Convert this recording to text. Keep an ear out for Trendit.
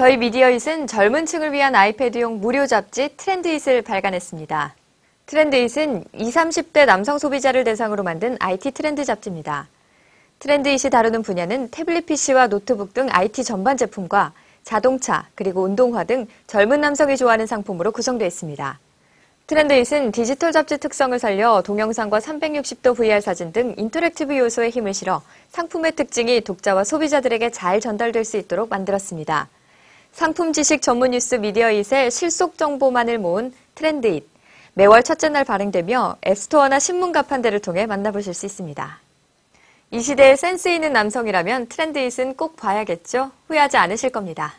저희 미디어잇은 젊은 층을 위한 아이패드용 무료 잡지 트렌드잇을 발간했습니다. 트렌드잇은 20, 30대 남성 소비자를 대상으로 만든 IT 트렌드 잡지입니다. 트렌드잇이 다루는 분야는 태블릿 PC와 노트북 등 IT 전반 제품과 자동차, 그리고 운동화 등 젊은 남성이 좋아하는 상품으로 구성되어 있습니다. 트렌드잇은 디지털 잡지 특성을 살려 동영상과 360도 VR 사진 등 인터랙티브 요소에 힘을 실어 상품의 특징이 독자와 소비자들에게 잘 전달될 수 있도록 만들었습니다. 상품 지식 전문 뉴스 미디어잇의 실속 정보만을 모은 트렌드잇. 매월 첫째 날 발행되며 앱스토어나 신문 가판대를 통해 만나보실 수 있습니다. 이 시대의 센스 있는 남성이라면 트렌드잇은 꼭 봐야겠죠? 후회하지 않으실 겁니다.